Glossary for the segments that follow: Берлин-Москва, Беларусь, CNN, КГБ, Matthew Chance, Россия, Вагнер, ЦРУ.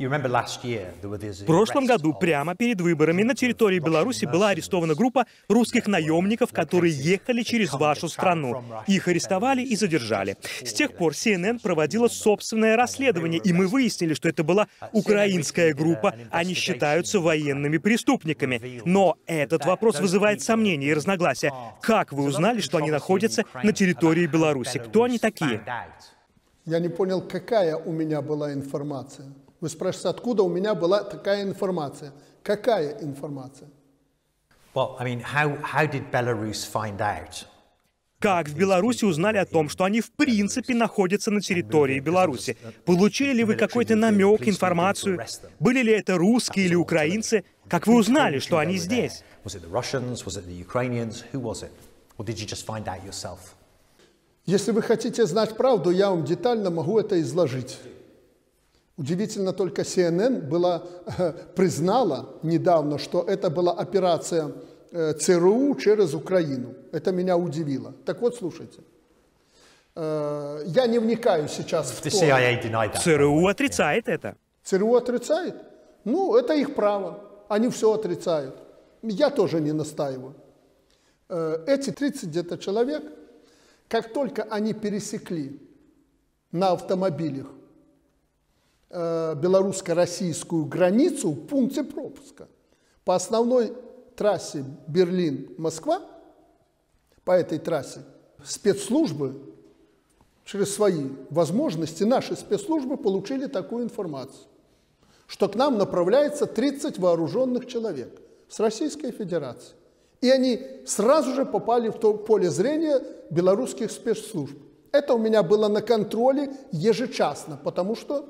В прошлом году, прямо перед выборами, на территории Беларуси была арестована группа русских наемников, которые ехали через вашу страну. Их арестовали и задержали. С тех пор CNN проводила собственное расследование, и мы выяснили, что это была украинская группа. Они считаются военными преступниками. Но этот вопрос вызывает сомнения и разногласия. Как вы узнали, что они находятся на территории Беларуси? Кто они такие? Я не понял, какая у меня была информация. Вы спрашиваете, откуда у меня была такая информация? Какая информация? Как в Беларуси узнали о том, что они в принципе находятся на территории Беларуси? Получили ли вы какой-то намек, информацию? Были ли это русские или украинцы? Как вы узнали, что они здесь? Если вы хотите знать правду, я вам детально могу это изложить. Удивительно, только CNN признала недавно, что это была операция ЦРУ через Украину. Это меня удивило. Так вот, слушайте. Я не вникаю сейчас в то. ЦРУ отрицает это. ЦРУ отрицает? Ну, это их право. Они все отрицают. Я тоже не настаиваю. Эти 30 где-то человек, как только они пересекли на автомобилях белорусско-российскую границу в пункте пропуска по основной трассе Берлин-Москва, по этой трассе спецслужбы через свои возможности, наши спецслужбы получили такую информацию, что к нам направляется 30 вооруженных человек с Российской Федерации. И они сразу же попали в то поле зрения белорусских спецслужб. Это у меня было на контроле ежечасно, потому что,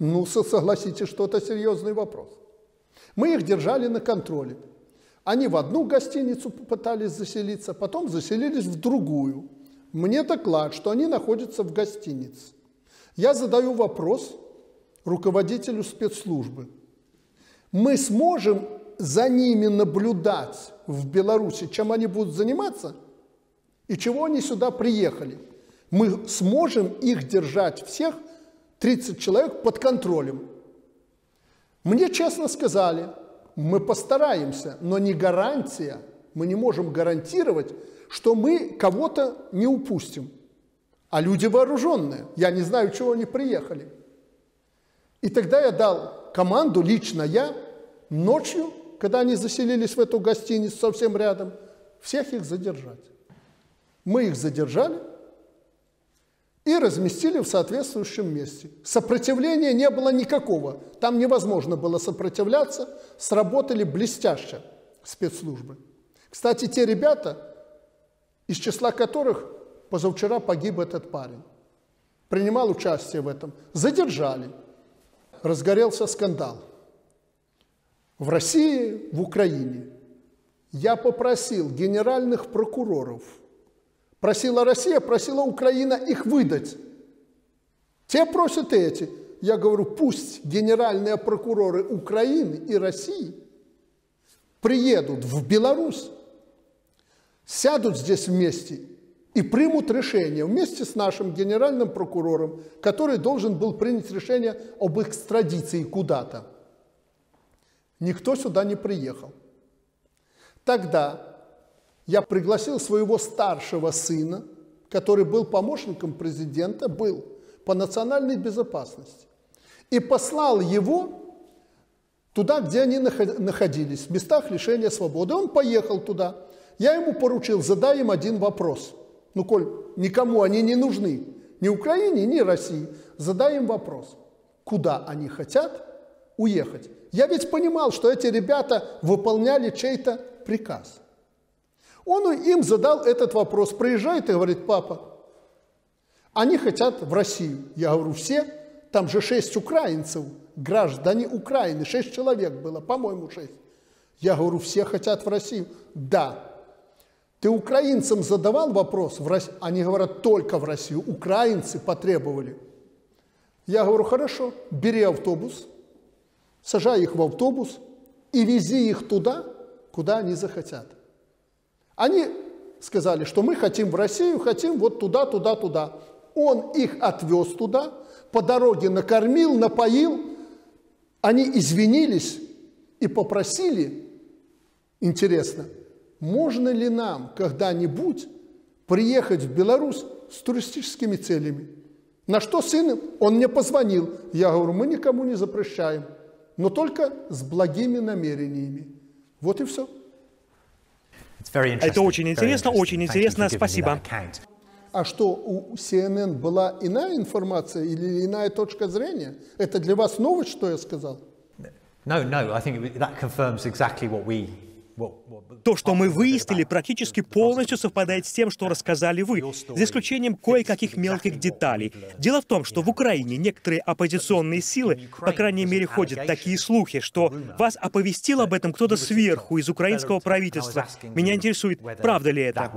ну, согласитесь, что это серьезный вопрос. Мы их держали на контроле. Они в одну гостиницу попытались заселиться, потом заселились в другую. Мне доклад, что они находятся в гостинице. Я задаю вопрос руководителю спецслужбы. Мы сможем за ними наблюдать в Беларуси, чем они будут заниматься и чего они сюда приехали? Мы сможем их держать всех, 30 человек, под контролем? Мне честно сказали, мы постараемся, но не гарантия. Мы не можем гарантировать, что мы кого-то не упустим. А люди вооруженные. Я не знаю, чего они приехали. И тогда я дал команду, лично я, ночью, когда они заселились в эту гостиницу совсем рядом, всех их задержать. Мы их задержали и разместили в соответствующем месте. Сопротивления не было никакого. Там невозможно было сопротивляться. Сработали блестяще спецслужбы. Кстати, те ребята, из числа которых позавчера погиб этот парень, принимал участие в этом, задержали. Разгорелся скандал в России, в Украине. Я попросил генеральных прокуроров, просила Россия, просила Украина их выдать. Те просят и эти. Я говорю, пусть генеральные прокуроры Украины и России приедут в Беларусь, сядут здесь вместе и примут решение вместе с нашим генеральным прокурором, который должен был принять решение об экстрадиции куда-то. Никто сюда не приехал. Тогда я пригласил своего старшего сына, который был помощником президента, был по национальной безопасности, и послал его туда, где они находились, в местах лишения свободы. Он поехал туда. Я ему поручил, задай им один вопрос. Ну, коль никому они не нужны, ни Украине, ни России, задай им вопрос, куда они хотят уехать. Я ведь понимал, что эти ребята выполняли чей-то приказ. Он им задал этот вопрос, приезжает и говорит, папа, они хотят в Россию. Я говорю, все, там же 6 украинцев, граждане Украины, 6 человек было, по-моему, 6. Я говорю, все хотят в Россию. Да. Ты украинцам задавал вопрос? Они говорят, только в Россию, украинцы потребовали. Я говорю, хорошо, бери автобус, сажай их в автобус и вези их туда, куда они захотят. Они сказали, что мы хотим в Россию, хотим вот туда, туда, туда. Он их отвез туда, по дороге накормил, напоил, Они извинились и попросили, интересно, можно ли нам когда-нибудь приехать в Беларусь с туристическими целями? На что сын, он мне позвонил. Я говорю, мы никому не запрещаем, но только с благими намерениями. Вот и все. Это очень интересно, спасибо. А что, у CNN была иная информация или иная точка зрения? Это для вас новость, что я сказал? То, что мы выяснили, практически полностью совпадает с тем, что рассказали вы, за исключением кое-каких мелких деталей. Дело в том, что в Украине некоторые оппозиционные силы, по крайней мере, ходят такие слухи, что вас оповестил об этом кто-то сверху из украинского правительства. Меня интересует, правда ли это?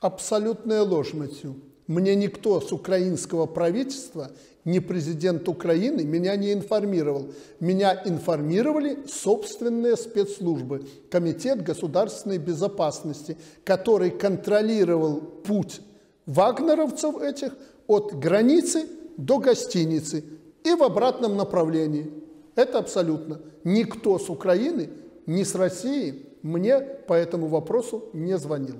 Абсолютная ложь, Мэтью. Мне никто с украинского правительства, ни президент Украины, меня не информировал. Меня информировали собственные спецслужбы, Комитет государственной безопасности, который контролировал путь вагнеровцев этих от границы до гостиницы и в обратном направлении. Это абсолютно. Никто с Украины, ни с России мне по этому вопросу не звонил.